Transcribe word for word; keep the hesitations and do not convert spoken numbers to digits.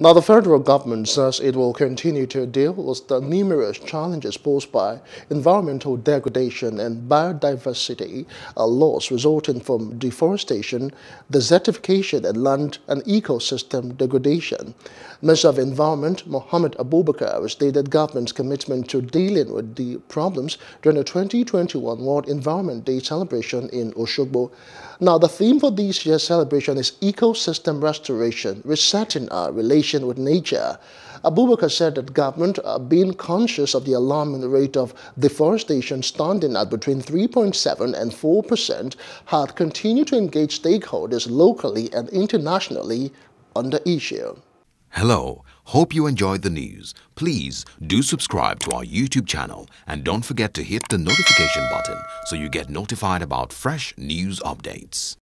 Now, the federal government says it will continue to deal with the numerous challenges posed by environmental degradation and biodiversity loss resulting from deforestation, desertification, and land and ecosystem degradation. Minister of Environment Mohammed Abubakar stated government's commitment to dealing with the problems during the twenty twenty-one World Environment Day celebration in Oshogbo. Now, the theme for this year's celebration is ecosystem restoration, resetting our relationship with nature. Abubakar said that government, uh, being conscious of the alarming rate of deforestation standing at between three point seven and four percent, had continued to engage stakeholders locally and internationally on the issue. Hello, hope you enjoyed the news. Please do subscribe to our YouTube channel and don't forget to hit the notification button so you get notified about fresh news updates.